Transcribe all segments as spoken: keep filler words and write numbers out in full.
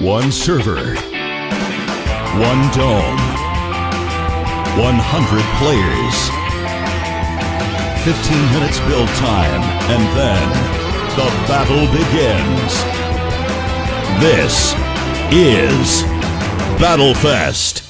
One server. One dome. one hundred players. fifteen minutes build time, and then the battle begins. This is Battlefest.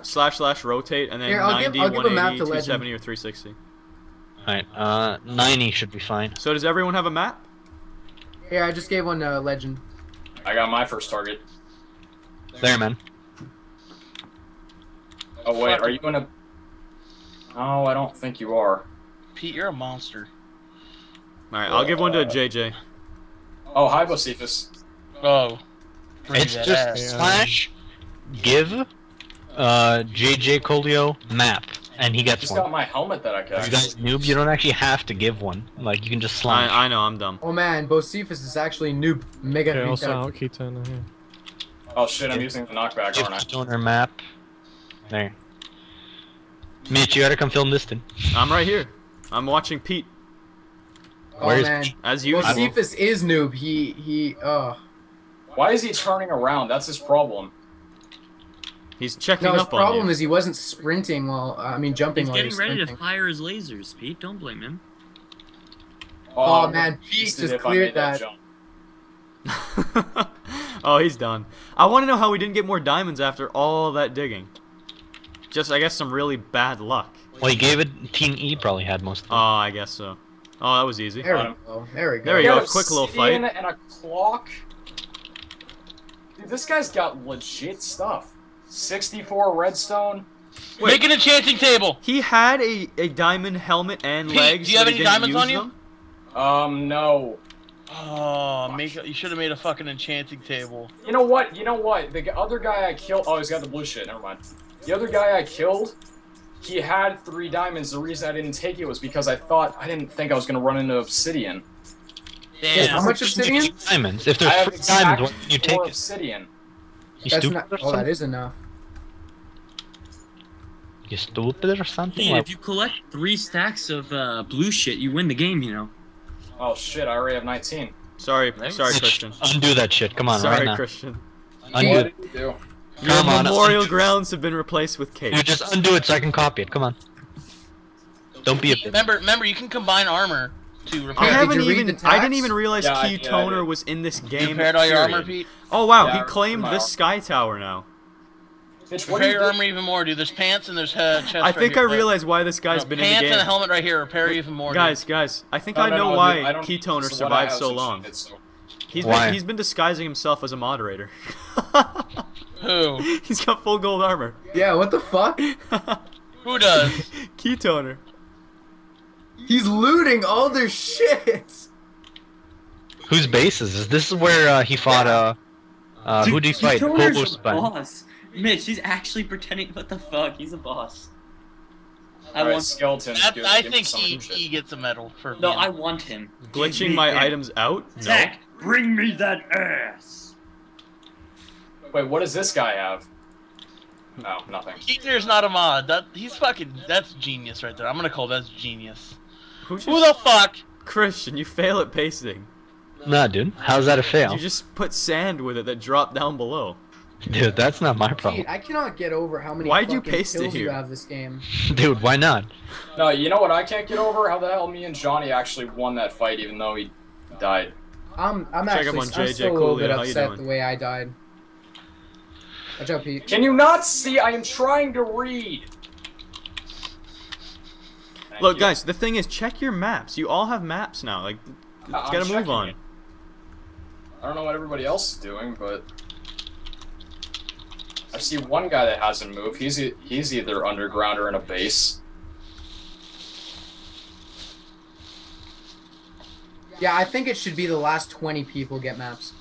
Slash slash rotate and then Here, ninety, give, one eighty, two seventy, or three sixty. Alright, uh, ninety should be fine. So does everyone have a map? Yeah, I just gave one to uh, Legend. I got my first target. There, there man. Oh wait, are you gonna... Oh, I don't think you are. Pete, you're a monster. Alright, I'll uh, give one to J J. Oh, hi, Bocephus. Oh. It's just ass. slash, give, uh, J J Coolio, map. And he gets just one. Got my helmet that I got. You guys, noob, you don't actually have to give one. Like, you can just slide. I, I know, I'm dumb. Oh man, Bocephus is actually noob. Mega okay, also out Ketoner here. Oh shit, I'm using the knockback, aren't I? Ketoner map. There. Mitch, you gotta come film this thing. I'm right here. I'm watching Pete. Oh Where's man. As usual. Bocephus is noob. He, he, uh. Why is he turning around? That's his problem. He's checking no, up on you. His problem is he wasn't sprinting while, uh, I mean, jumping while he was sprinting. He's getting ready to fire his lasers, Pete. Don't blame him. Oh, oh man, Pete just cleared that. that oh, he's done. I want to know how we didn't get more diamonds after all that digging. Just, I guess, some really bad luck. Well, he gave it, Team E probably had most of them. Oh, I guess so. Oh, that was easy. There we go. There we go. There we go. Quick little fight. And a clock. Dude, this guy's got legit stuff. sixty-four redstone. Wait, make an enchanting table. He had a, a diamond helmet and Pete, legs. Do you have any diamonds on you? Them? Um, no. Oh, Fuck. make a, you should have made a fucking enchanting table. You know what? You know what? The other guy I killed. Oh, he's got the blue shit. Never mind. The other guy I killed. He had three diamonds. The reason I didn't take it was because I thought I didn't think I was gonna run into obsidian. Damn. How much obsidian? Diamonds. If there's I have three exactly diamonds, why you take it? Obsidian. You That's not, oh, that is enough. You stupid or something? Yeah, if you collect three stacks of uh, blue shit, you win the game, you know. Oh shit! I already have nineteen. Sorry, sorry, Christian. Undo that shit. Come on, sorry, right now. Sorry, Christian. Undo it. Your Come memorial on, grounds have been replaced with cake. You just undo it so I can copy it. Come on. Don't be a bitch. Remember, remember, you can combine armor to repair. I haven't did even. I didn't even realize yeah, Ketoner yeah, was in this game. You repaired all your armor, Pete? Oh wow, yeah, he claimed this sky tower now. Bitch, repair your armor even more, dude. There's pants and there's head, chest. I think right I realize why this guy's no, been in the game. Pants and a helmet right here. Repair Wait, even more, guys. Dude. Guys, I think no, I know no, no, why Ketoner survived so long. So... He's why? been he's been disguising himself as a moderator. Who? He's got full gold armor. Yeah, what the fuck? Who does? Ketoner. He's looting all their shit. Whose base is this? This is where uh, he fought. Uh, uh, Dude, who did he fight? Ketoner's boss. Mitch, he's actually pretending. What the fuck? He's a boss. I right, want skeleton. I think he, he gets a medal for. No, me. I want him. Glitching my him. items out. Zach, no. bring me that ass. Wait, what does this guy have? No, nothing. Ketoner's not a mod. That he's fucking. That's genius right there. I'm gonna call that genius. Who, just, Who the fuck? Christian, you fail at pasting. Nah, dude. How's that a fail? You just put sand with it that dropped down below. Dude, that's not my problem. Dude, I cannot get over how many why'd you paste it here? You have this game. Dude, why not? No, you know what I can't get over? How the hell me and Johnny actually won that fight even though he died. I'm, I'm Check actually on J J I'm still Coolio. a little bit upset the way I died. Watch out, Pete. Can you not see? I am trying to read. Thank Look, you. guys, the thing is, check your maps. You all have maps now. Like, uh, it's gotta move on. It. I don't know what everybody else is doing, but... I see one guy that hasn't moved. He's e he's either underground or in a base. Yeah, I think it should be the last twenty people get maps.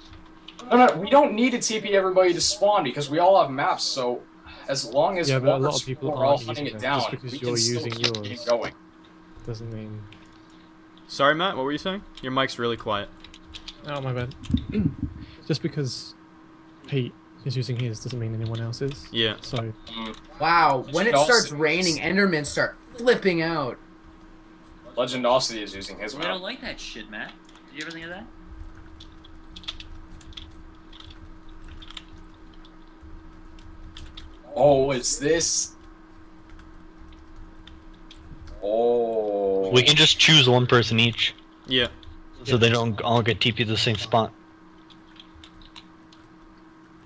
No, no, we don't need to T P everybody to spawn because we all have maps. So as long as yeah, but a lot of people are all hunting it down, just because you're using yours, keep going. Doesn't mean. Sorry, Matt. What were you saying? Your mic's really quiet. Oh my bad. Just because Pete is using his doesn't mean anyone else is. Yeah. So. Wow. When it starts raining, Endermen start flipping out. Legendosity is using his map. I don't like that shit, Matt. Did you ever think of that? Oh, it's this. Oh. We can just choose one person each. Yeah. So yeah. They don't all get T P to the same spot.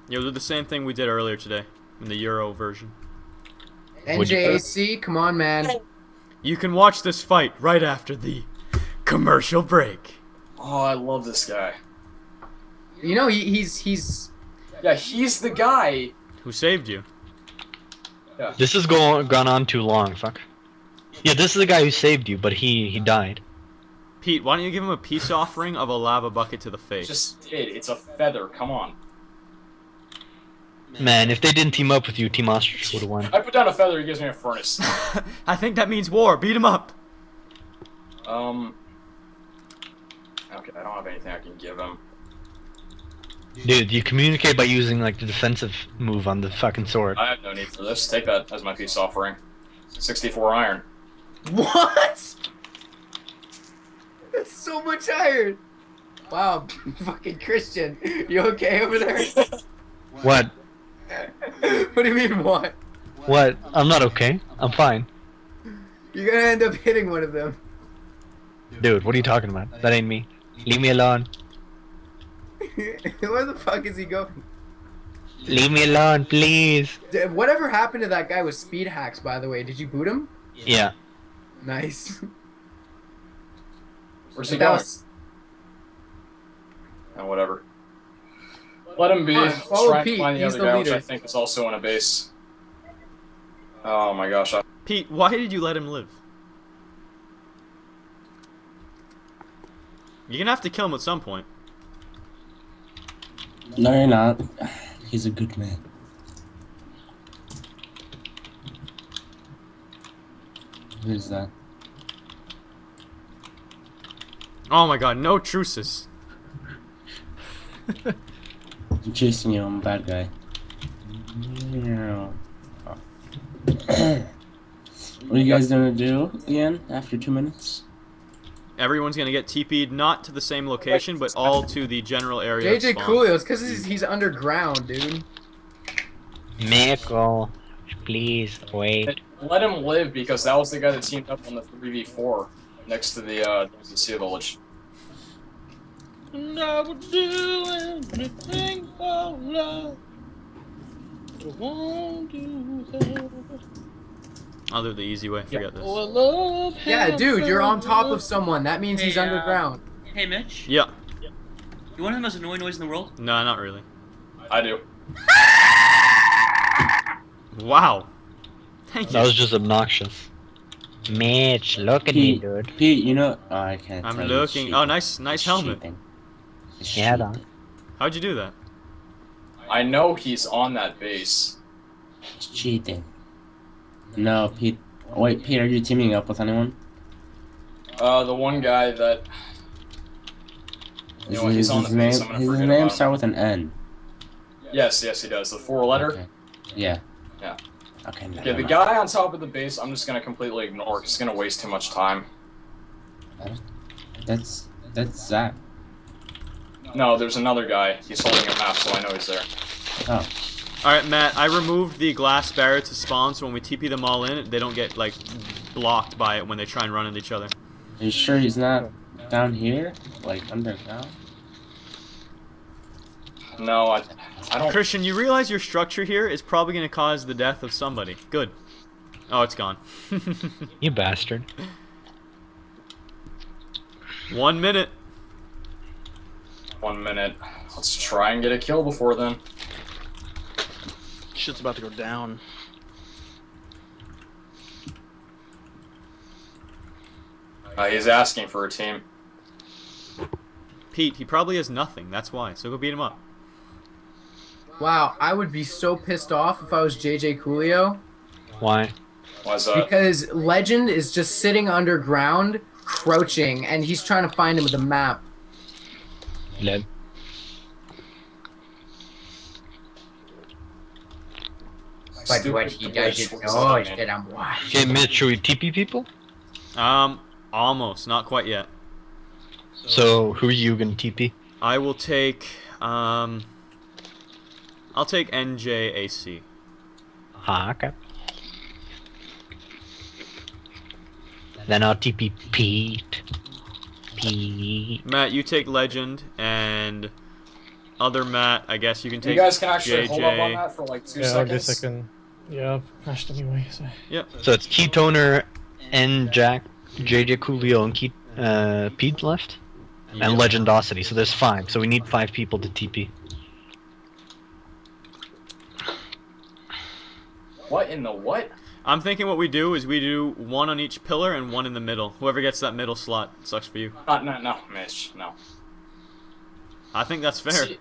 Yeah, we'll do the same thing we did earlier today in the Euro version. N J A C, come on, man. You can watch this fight right after the commercial break. Oh, I love this guy. You know, he, he's he's yeah, he's the guy who saved you. Yeah. This has gone gone on too long. Fuck. Yeah, this is the guy who saved you, but he he died. Pete, why don't you give him a peace offering of a lava bucket to the face? Just did. It's a feather. Come on. Man, if they didn't team up with you, Team Ostrich would have won. I put down a feather, he gives me a furnace. I think that means war. Beat him up. Um. Okay, I don't have anything I can give him. Dude, you communicate by using like the defensive move on the fucking sword. I have no need for this. Take that as my peace offering. sixty-four iron. What? That's so much iron. Wow, fucking Christian, you okay over there? What? What do you mean, what? What? I'm not okay. I'm fine. You're gonna end up hitting one of them. Dude, what are you talking about? That ain't me. Leave me alone. Where the fuck is he going? Leave me alone, please. Whatever happened to that guy with speed hacks, by the way? Did you boot him? Yeah. Nice. Where's he going? Was... Oh, whatever. Let him be. Follow try Pete. And find the He's other the guy, leader. Which I think is also on a base. Oh my gosh. I... Pete, why did you let him live? You're gonna have to kill him at some point. No, you're not. He's a good man. Who's that? Oh my god, no truces. I'm chasing you, I'm a bad guy. What are you guys gonna do again after two minutes? Everyone's gonna get T P'd not to the same location, but all to the general area. J J Coolio, it's because he's, he's underground, dude. Michael, please wait. Let him live because that was the guy that teamed up on the three v four next to the uh, sea village. And I will do anything for love. I won't do that. I'll do the easy way. Forget yeah. this. Oh, I love him. Yeah, dude, you're on top of someone. That means hey, he's uh, underground. Hey, Mitch. Yeah. yeah. You want the most annoying noise in the world? No, not really. I do. Wow. Thank you. That was just obnoxious. Mitch, look at Pete, me, dude. Pete, you know, oh, I can't. I'm tell looking. Oh, nice, nice helmet. Yeah, dog. How'd you do that? I know he's on that base. It's cheating. No, Pete. Wait, Pete, are you teaming up with anyone? Uh, the one guy that. You know, he's on the base. I'm gonna forget about him. His name starts with an N. Yes, yes, he does. The four-letter. Okay. Yeah. Yeah. Okay. Yeah, the guy on top of the base, I'm just gonna completely ignore. It's gonna waste too much time. That's that's Zak. No, there's another guy. He's holding a map, so I know he's there. Oh. Alright, Matt, I removed the glass barrier to spawn, so when we T P them all in, they don't get, like, blocked by it when they try and run at each other. Are you sure he's not down here? Like, underground? No, I, I don't... Christian, you realize your structure here is probably going to cause the death of somebody. Good. Oh, it's gone. You bastard. One minute. One minute. Let's try and get a kill before then. Shit's about to go down. Uh, he's asking for a team. Pete, he probably has nothing. That's why. So go beat him up. Wow, I would be so pissed off if I was J J Coolio. Why? Why's that? Because Legend is just sitting underground, crouching, and he's trying to find him with a map. Led. But what he does is know that I'm watching. Okay, Mitch, should we T P people? Um, almost. Not quite yet. So, so who are you gonna T P? I will take. Um, I'll take N J A C. Ah, okay. Then I'll T P Pete. Pete. Matt, you take Legend, and other Matt, I guess you can take. You guys can actually J J. Hold up on that for like two yeah, seconds. Yeah, I guess I can. Yeah, I've crashed anyway. So. Yep. So it's Ketoner, N J A C, J J Coolio, and Ke uh, Pete left, and yeah. Legendosity. So there's five. So we need five people to T P. What in the what? I'm thinking what we do is we do one on each pillar and one in the middle. Whoever gets that middle slot sucks for you. Uh, no, no, Mitch, no. I think that's fair. See,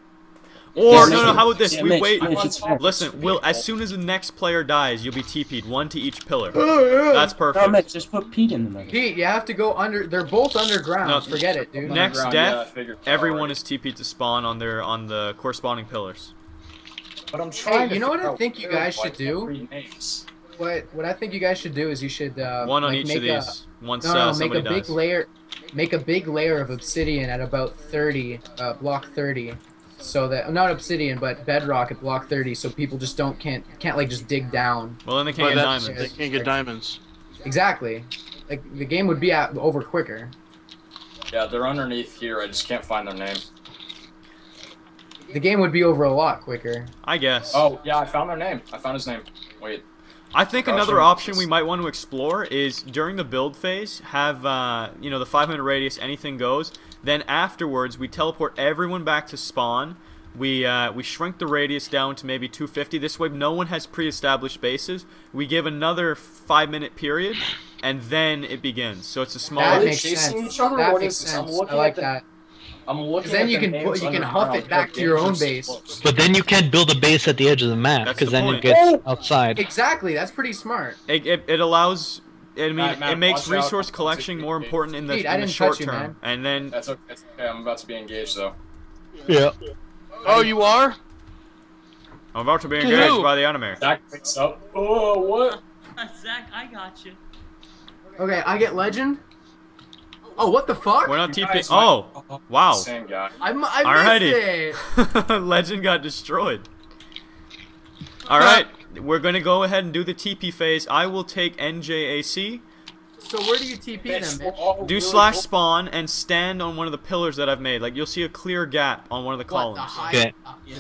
or, no, no, how about this? Yeah, we Mitch, wait. Mitch, listen, Will, as soon as the next player dies, you'll be T P'd. One to each pillar. Oh, yeah. That's perfect. No, Mitch, just put Pete in the middle. Pete, you have to go under. They're both underground. No, forget it, dude. Next death, yeah, everyone is T P'd to spawn on their on the corresponding pillars. But I'm trying hey, to you know what I think you guys should do? What what I think you guys should do is you should uh, one on like each make of these. A, once, no, no, uh, make a big dies. layer, make a big layer of obsidian at about thirty, uh, block thirty, so that not obsidian but bedrock at block thirty, so people just don't can't can't like just dig down. Well, then they can't but get diamonds. They can't get diamonds. Exactly, like the game would be out over quicker. Yeah, they're underneath here. I just can't find their name. The game would be over a lot quicker. I guess. Oh yeah, I found their name. I found his name. Wait. I think another option we might want to explore is during the build phase, have, uh, you know, the five hundred radius, anything goes. Then afterwards, we teleport everyone back to spawn. We, uh, we shrink the radius down to maybe two fifty. This way, no one has pre-established bases. We give another five-minute period, and then it begins. So it's a small... That makes sense. That makes sense. I like that. I'm looking then at you, the can put, you can huff it back to your own base. But then you can't build a base at the edge of the map, because the then it gets oh! outside. Exactly, that's pretty smart. It, it, it allows, I mean, right, man, it makes resource out. collection more important in the, Dude, in the short you, term. Man. And then... That's okay. That's okay, I'm about to be engaged, though. Yeah. Oh, you are? I'm about to be engaged Dude. by the enemy. Zak picks up. Oh, what? Uh, Zak, I got you. Okay, I get Legend? Oh, what the fuck? We're not TPing. Oh, wow. Same guy. I'm, I missed Alrighty. it. Legend got destroyed. All right, we're gonna go ahead and do the T P phase. I will take N J A C. So where do you T P them? Do slash spawn and stand on one of the pillars that I've made. Like you'll see a clear gap on one of the columns. What, the okay.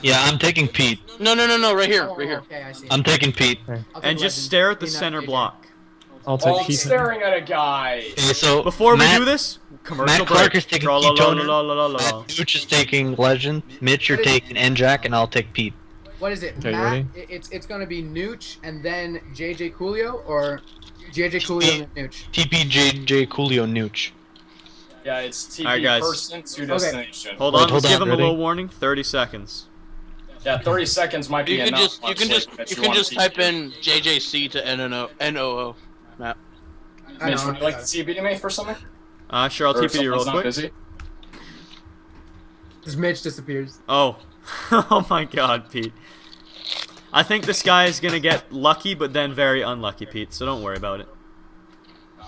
Yeah, I'm taking Pete. No, no, no, no, right here, right here. Oh, okay, I see. I'm taking Pete. Okay. And Legend. Just stare at the center block. I'll take oh, I'm staring at a guy. Okay, so before Matt, we do this, commercial Matt Clark break. is taking Ketoner, Dooch is taking Legend, Mitch you're taking N J A C, and I'll take Pete. What is it, okay, Matt? It's it's gonna be Nooch and then J J Coolio or J J Coolio and Nooch. T P J J Coolio Nooch. Yeah, it's T P right, person to destination. Okay. Hold on, Wait, hold let's on, give him a little warning. Thirty seconds. Yeah, thirty seconds might be you enough. Just, you can just you, you can just type in J J C to N O O. Matt. I Mitch, know, would you like to T P to me for something? Uh, sure, I'll or T P you real quick. Busy? His Mitch disappears. Oh. Oh my god, Pete. I think this guy is gonna get lucky, but then very unlucky, Pete, so don't worry about it.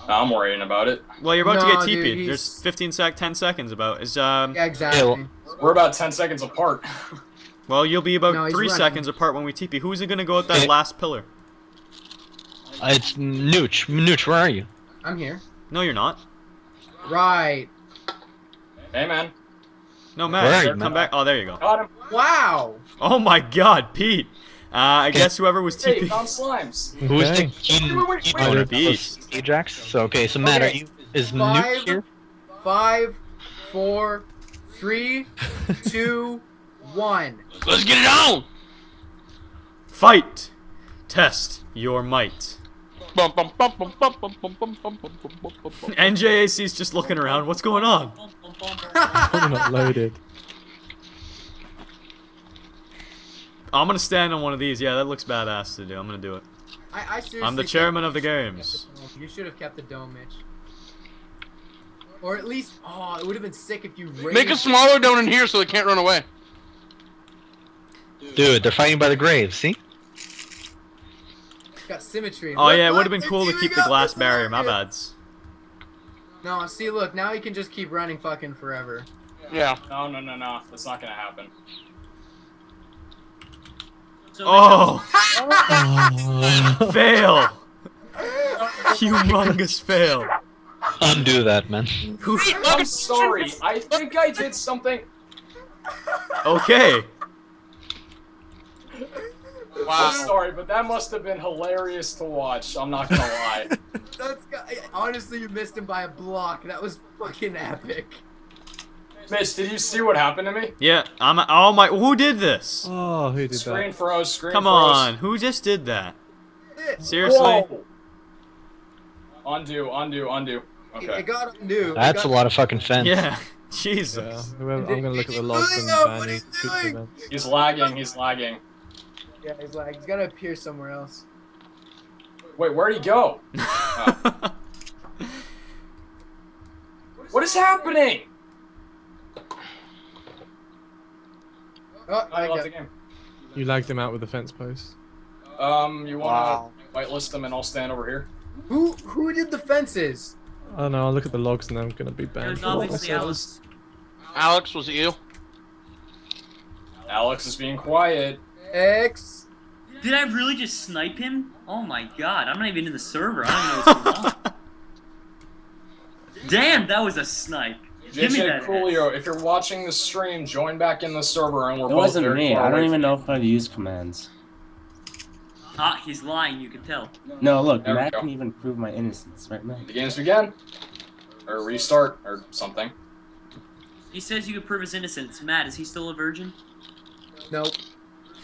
I'm worrying about it. Well, you're about no, to get T P'd. Dude, there's fifteen sec, ten seconds about. Is, um... Yeah, exactly. We're about ten seconds apart. Well, you'll be about no, three seconds apart when we T P. Who's gonna go at that last pillar? Uh, it's Nooch. Nooch, where are you? I'm here. No, you're not. Right. Hey, man. No, Matt, come man? back. Oh, there you go. Got him. Wow. Oh, my God, Pete. Uh, I guess whoever was T P. Hey, Tom Slimes. Okay. Who's the Keen Beast? Ajax? So, okay, so Matt, okay. are you... Is five, Nooch here? Five, four, three, two, one. Let's get it on! Fight. Test your might. N J A C's just looking around. What's going on? I'm not loaded. I'm gonna stand on one of these. Yeah, that looks badass to do. I'm gonna do it. I, I seriously I'm the chairman of the games. You should have kept the dome, Mitch. Or at least, oh, it would have been sick if you raised Make a smaller dome in here so they can't run away. Dude, they're fighting by the grave. See? Got symmetry. Oh what, yeah, it would have been cool to keep the glass barrier. My bads. No, see, look, now he can just keep running fucking forever. Yeah. No, no, no, no. That's not gonna happen. Oh! oh. Fail! Humongous fail. Undo that, man. I'm sorry. I think I did something. Okay. Wow. I'm sorry, but that must have been hilarious to watch. I'm not gonna lie. That's, honestly, you missed him by a block. That was fucking epic. Mitch, did you see what happened to me? Yeah, I'm. Oh my! Who did this? Oh, who did screen that? Screen froze. Screen Come froze. on, who just did that? Seriously. Whoa. Undo, undo, undo. Okay. I got undo. That's I got a lot of fucking fence. Yeah. Jesus. Yeah. I'm gonna look at the logs from the van. He's lagging. He's lagging. Yeah, he's like, he's gotta appear somewhere else. Wait, where'd he go? Oh. What is happening? Oh, I got the game. You lagged him out with the fence post. Um, you wanna wow. whitelist them and I'll stand over here? Who who did the fences? I don't know, I'll look at the logs and I'm gonna be banned. Obviously Alex. Alex, was it you? Alex is being quiet. X. Did I really just snipe him? Oh my god, I'm not even in the server. I don't know what's going on. Damn, that was a snipe. J J Coolio, if you're watching the stream, join back in the server and we're it both wasn't there me. I don't even know if I use commands. Ah, he's lying, you can tell. No, look, there Matt can even prove my innocence, right, Matt? The game's began. Or restart, or something. He says you can prove his innocence. Matt, is he still a virgin? Nope.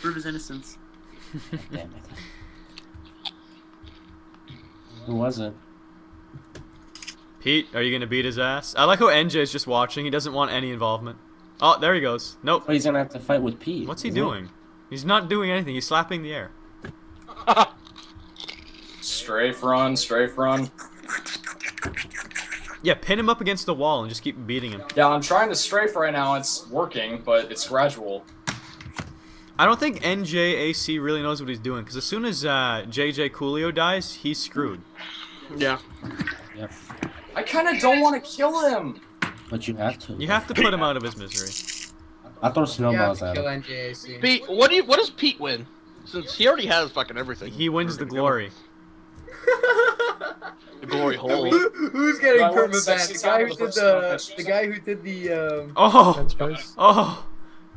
Prove his innocence. Damn it. Who was it? Pete, are you gonna beat his ass? I like how N J's just watching. He doesn't want any involvement. Oh, there he goes. Nope. But he's gonna have to fight with Pete. What's he doing? It? He's not doing anything. He's slapping the air. Strafe run, strafe run. Yeah, pin him up against the wall and just keep beating him. Yeah, I'm trying to strafe right now. It's working, but it's gradual. I don't think N J A C really knows what he's doing, because as soon as uh, J J Coolio dies, he's screwed. Yeah. Yep. I kind of don't want to kill him. But you have to. You have to put him out of his misery. I throw snowballs at him. Pete, what do you? What does Pete win? Since he already has fucking everything. He wins the glory. The glory hole. Who, who's getting permaban? The guy who did the. The guy who did the. Um, oh. Oh.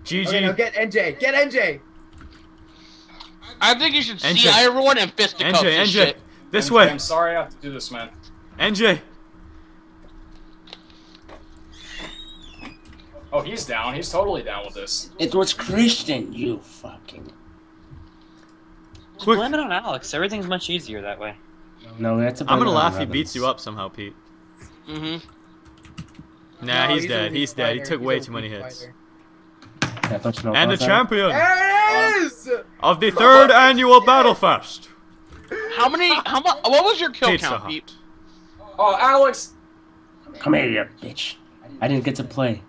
G G. Okay, no, get N J. Get N J. I think you should see everyone and fist the cups and shit. This way. I'm sorry I have to do this, man. N J. Oh, he's down. He's totally down with this. It was Christian, you fucking. Quick. Blame it on Alex. Everything's much easier that way. No, that's. I'm gonna laugh. He beats you up somehow, Pete. Mm-hmm. Nah, no, he's, he's dead. He's dead. He took he's way too many fighter. hits. Yeah, and the champion there it is! of the third annual Battlefest. How many? How much? What was your kill Pizza count, Hut. Pete? Oh, Alex! Come here, you bitch! I didn't get to play.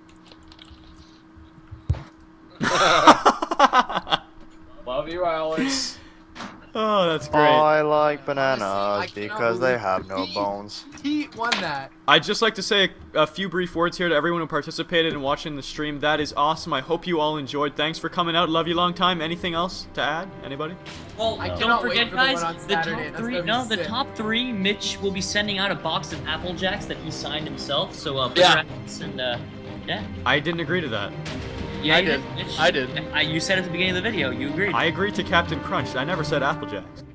Love you, Alex. Oh, that's great. Oh, I like bananas Honestly, I because they have no Pete. bones. Pete won that. I'd just like to say a, a few brief words here to everyone who participated in watching the stream. That is awesome. I hope you all enjoyed. Thanks for coming out. Love you long time. Anything else to add? Anybody? Well, no. I cannot don't forget, for guys, the, the top three. No, sick. the top three. Mitch will be sending out a box of Apple Jacks that he signed himself. So, uh, yeah. and uh, yeah. I didn't agree to that. Yeah, I did. did. I did. I, you said at the beginning of the video, you agreed. I agreed to Captain Crunch. I never said Applejacks.